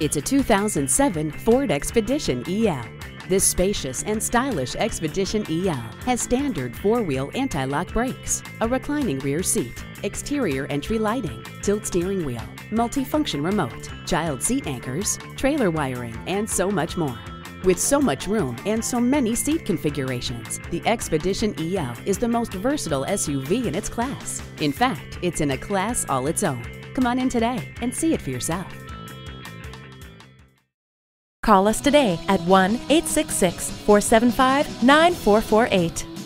It's a 2007 Ford Expedition EL. This spacious and stylish Expedition EL has standard four-wheel anti-lock brakes, a reclining rear seat, exterior entry lighting, tilt steering wheel, multifunction remote, child seat anchors, trailer wiring, and so much more. With so much room and so many seat configurations, the Expedition EL is the most versatile SUV in its class. In fact, it's in a class all its own. Come on in today and see it for yourself. Call us today at 1-866-475-9448.